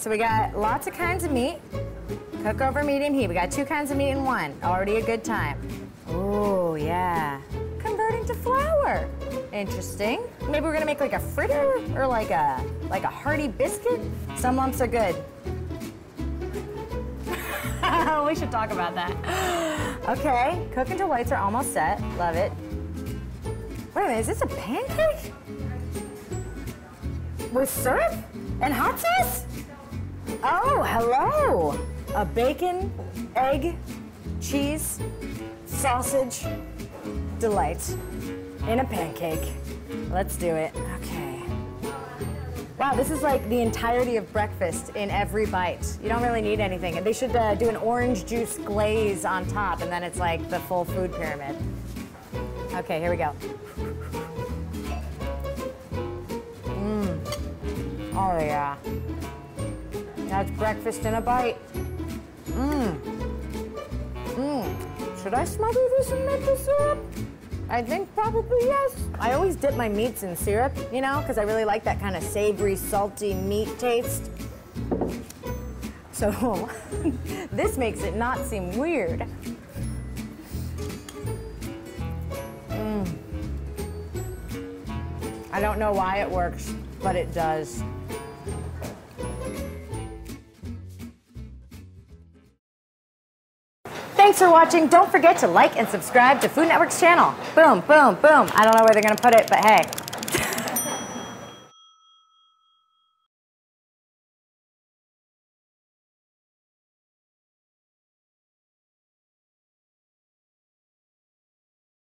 So we got lots of kinds of meat. Cook over medium heat. We got two kinds of meat in one. Already a good time. Oh, yeah. Converting to flour. Interesting. Maybe we're gonna make like a fritter or like a hearty biscuit. Some lumps are good. We should talk about that. Okay, cook until whites are almost set. Love it. Wait a minute, is this a pancake? With syrup and hot sauce? Oh, hello. A bacon, egg, cheese, sausage delight in a pancake. Let's do it. Okay. Wow, this is like the entirety of breakfast in every bite. You don't really need anything. And they should do an orange juice glaze on top, and then it's like the full food pyramid. Okay, here we go. Oh, yeah. That's breakfast in a bite. Should I smother this in maple syrup? I think probably yes. I always dip my meats in syrup, you know, because I really like that kind of savory, salty meat taste. So this makes it not seem weird. I don't know why it works, but it does. Thanks for watching. Don't forget to like and subscribe to Food Network's channel. Boom, boom, boom. I don't know where they're gonna put it, but hey.